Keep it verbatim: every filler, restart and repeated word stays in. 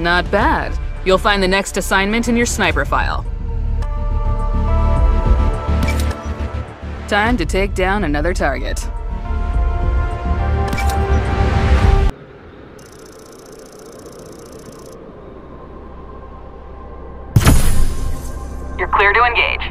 Not bad. You'll find the next assignment in your sniper file. Time to take down another target. You're clear to engage.